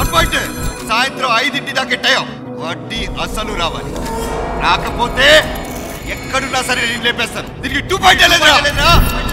అన్వైట్ సాయంత్రం 5 దాకా టైం వడ్డీ అసలు రావాలి రాకపోతే ఎక్కడున్నా సరే నేను లేపేస్తాను. దీనికి 2.0 లేదురా.